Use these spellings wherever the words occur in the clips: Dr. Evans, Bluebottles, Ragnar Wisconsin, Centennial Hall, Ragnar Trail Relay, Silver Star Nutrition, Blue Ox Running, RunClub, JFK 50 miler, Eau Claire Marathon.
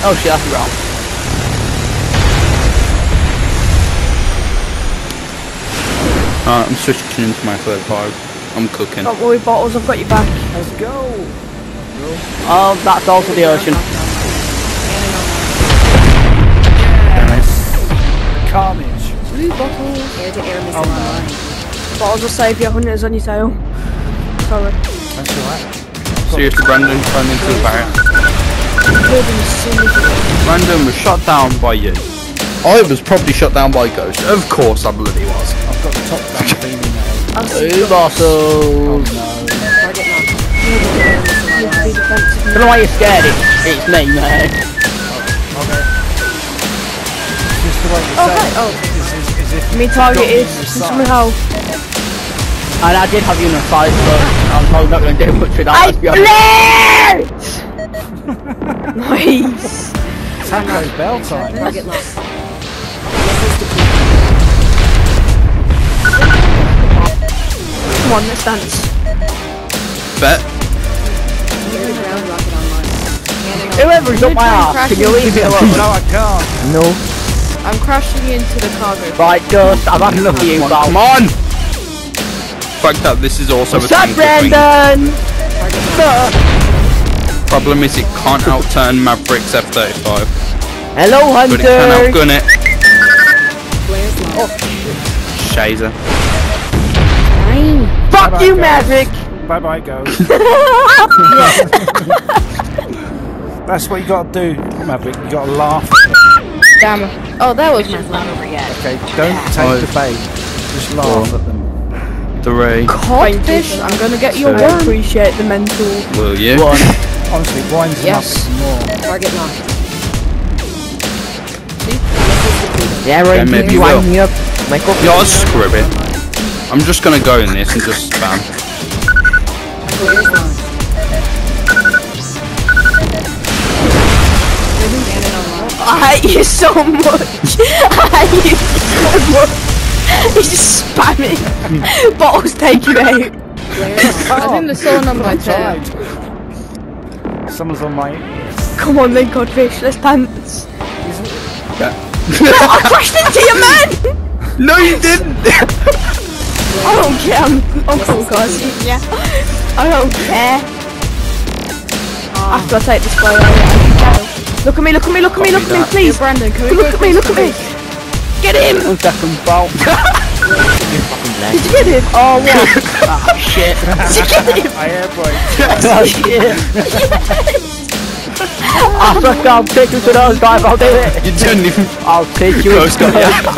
Oh shit, that's wrong. Alright, I'm switching into my third part. I'm cooking. Don't worry, Bottles, I've got your back. Let's go. Oh, that's also the ocean. Nice. Carnage. Blue Bottles. Air to air missile. Oh, Bottles will save you when it's on your tail. Sorry. That's alright. Seriously, Brandon, turn into the barrier. Brandon was shot down by you. I was probably shot down by Ghost. Of course I bloody was. I've got the top down thing now. Blue Bottles. I don't know why you're scared. It's me, man. Okay. Just the way you say it. Me target is somehow. And I did have you in a fight, but I'm probably not going to do much with that. I blinked! Nice! Tango bell time. I get lost. Come on, let's dance. Bet. Whoever's up my ass, can you leave it alone? No, I can't. No. I'm crashing into the cargo. Right, Ghost, I've had enough of you, pal. Come on! Fuck that, this is also a tango thing. What's up, Brandon? Problem is it can't outturn Maverick's F-35. Hello, Hunter! But it can outgun it. Oh, Shazer. Fine. Fuck bye you, bye, Maverick! Bye-bye, Ghost. That's what you gotta do, Maverick. You gotta laugh at them. Damn. Oh, that was just not over yet. Okay, don't take the bait. Just laugh at them. Three. Codfish, I'm gonna get you a one. Appreciate the mental. Will you? One. Honestly, winds yes. Up some more. Target locked. Yeah, right. Yeah, maybe you wind will. Me up. Michael. Yeah, I'll screw it. I'm just gonna go in this and just spam. I hate you so much. I hate you so much. He's just spamming. Bottles take you out. I think there's someone on my chair. Someone's on my ears. Come on then, Codfish, let's dance. Yeah. No, I crashed into your man! No, you didn't! I don't care, I'm cool, guys. Yeah. I don't care. After I take this player, look at me, look at me, look at me, look at me, please. Hey, Brandon, can we look at me, look at me. Get him! One second, bolt. Did you get him? Oh, what? Ah, shit. Did you get him? I airborne. Oh, shit. I fuck, I'll take him to those guys, I'll do it. You didn't even... I'll take you. Ghost got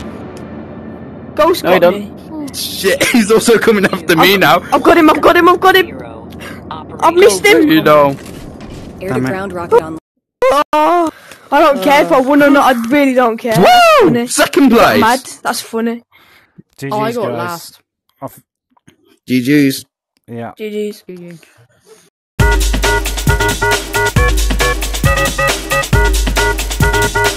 you. Ghost got me. Shit, he's also coming after me now. I've got him, I've got him, I've got him. I've missed him. You know. Air to ground rocket on. Oh. I don't care if I won or not, I really don't care. Woo! Second place! Mad. That's funny. GG's, oh, I got guys. Last. GG's. Yeah. GG's. GG's.